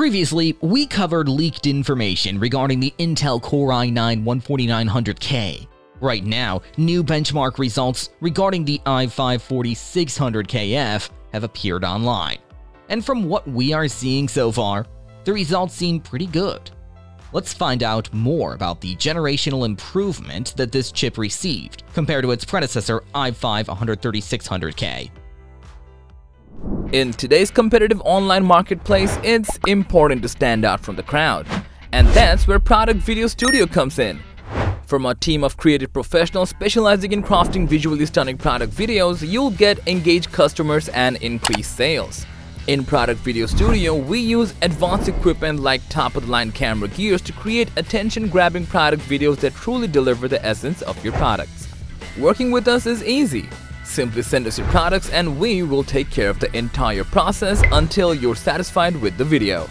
Previously, we covered leaked information regarding the Intel Core i9-14900K. Right now, new benchmark results regarding the i5-14600KF have appeared online. And from what we are seeing so far, the results seem pretty good. Let's find out more about the generational improvement that this chip received compared to its predecessor i5-13600K. In today's competitive online marketplace, it's important to stand out from the crowd. And that's where Product Video Studio comes in. From a team of creative professionals specializing in crafting visually stunning product videos, you'll get engaged customers and increased sales. In Product Video Studio, we use advanced equipment like top-of-the-line camera gears to create attention-grabbing product videos that truly deliver the essence of your products. Working with us is easy. Simply send us your products and we will take care of the entire process until you're satisfied with the video.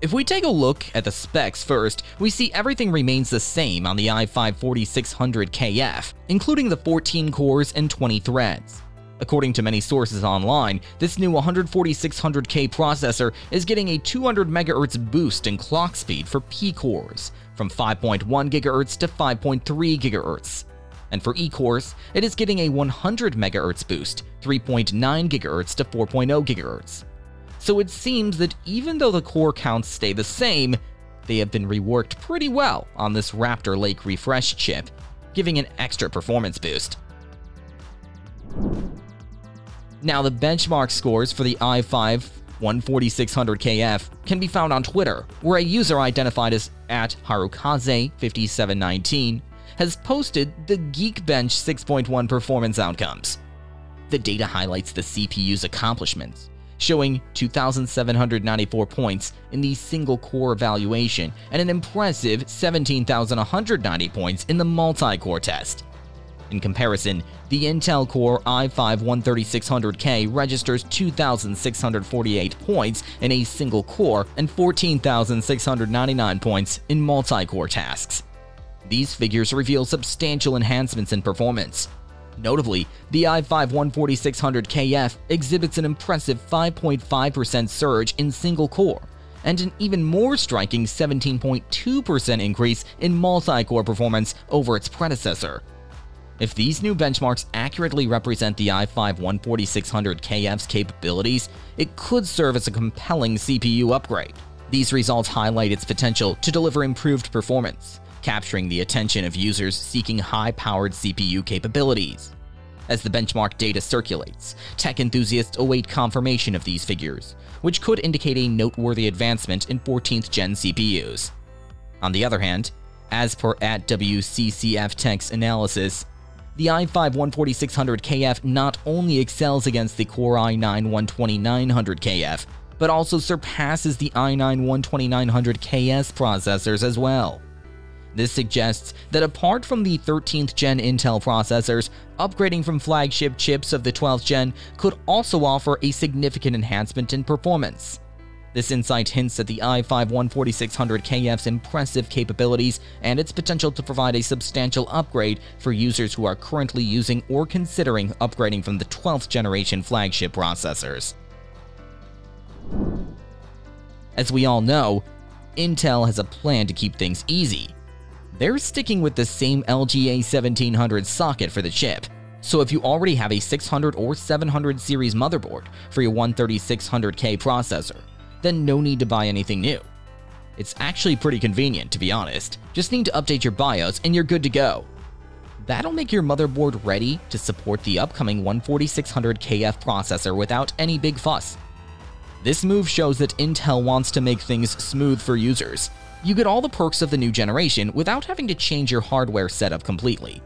If we take a look at the specs first, we see everything remains the same on the i5-14600KF, including the 14 cores and 20 threads. According to many sources online, this new 14600K processor is getting a 200 MHz boost in clock speed for P cores, from 5.1 GHz to 5.3 GHz. And for E cores, it is getting a 100 MHz boost, 3.9 GHz to 4.0 GHz. So it seems that even though the core counts stay the same, they have been reworked pretty well on this Raptor Lake Refresh chip, giving an extra performance boost. Now, the benchmark scores for the i5-14600KF can be found on Twitter, where a user identified as @harukaze5719 has posted the Geekbench 6.1 performance outcomes. The data highlights the CPU's accomplishments, showing 2,794 points in the single-core evaluation and an impressive 17,190 points in the multi-core test. In comparison, the Intel Core i5-13600K registers 2,648 points in a single core and 14,699 points in multi-core tasks. These figures reveal substantial enhancements in performance. Notably, the i5-14600KF exhibits an impressive 5.5% surge in single core and an even more striking 17.2% increase in multi-core performance over its predecessor. If these new benchmarks accurately represent the i5-14600KF's capabilities, it could serve as a compelling CPU upgrade. These results highlight its potential to deliver improved performance, capturing the attention of users seeking high-powered CPU capabilities. As the benchmark data circulates, tech enthusiasts await confirmation of these figures, which could indicate a noteworthy advancement in 14th-gen CPUs. On the other hand, as per @WCCF Tech's analysis, the i5-14600KF not only excels against the Core i9-12900KF, but also surpasses the i9-12900KS processors as well. This suggests that apart from the 13th gen Intel processors, upgrading from flagship chips of the 12th gen could also offer a significant enhancement in performance. This insight hints at the i5-14600KF's impressive capabilities and its potential to provide a substantial upgrade for users who are currently using or considering upgrading from the 12th generation flagship processors. As we all know, Intel has a plan to keep things easy. They're sticking with the same LGA1700 socket for the chip, so if you already have a 600 or 700 series motherboard for your 13600K processor, then no need to buy anything new. It's actually pretty convenient, to be honest. Just need to update your BIOS and you're good to go. That'll make your motherboard ready to support the upcoming 14600KF processor without any big fuss. This move shows that Intel wants to make things smooth for users. You get all the perks of the new generation without having to change your hardware setup completely.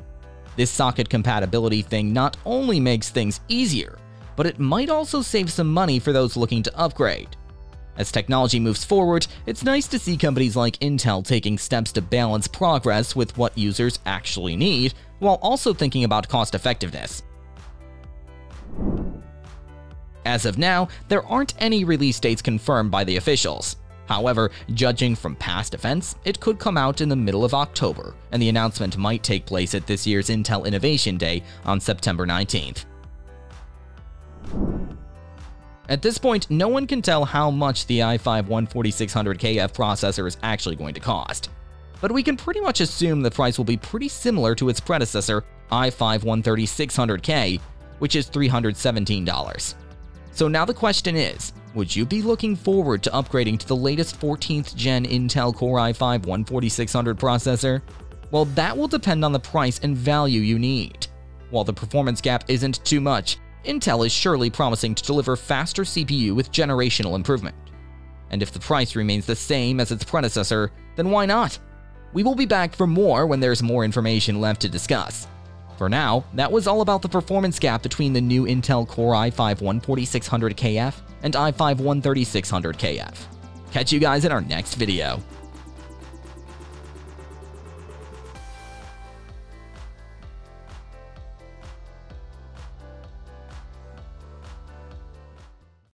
This socket compatibility thing not only makes things easier, but it might also save some money for those looking to upgrade. As technology moves forward, it's nice to see companies like Intel taking steps to balance progress with what users actually need, while also thinking about cost-effectiveness. As of now, there aren't any release dates confirmed by the officials. However, judging from past events, it could come out in the middle of October, and the announcement might take place at this year's Intel Innovation Day on September 19th. At this point, no one can tell how much the i5-14600KF processor is actually going to cost, but we can pretty much assume the price will be pretty similar to its predecessor, i5-13600K, which is $317. So now the question is, would you be looking forward to upgrading to the latest 14th gen Intel Core i5-14600 processor? Well, that will depend on the price and value you need. While the performance gap isn't too much, Intel is surely promising to deliver faster CPU with generational improvement. And if the price remains the same as its predecessor, then why not? We will be back for more when there's more information left to discuss. For now, that was all about the performance gap between the new Intel Core i5-14600KF and i5-13600KF. Catch you guys in our next video.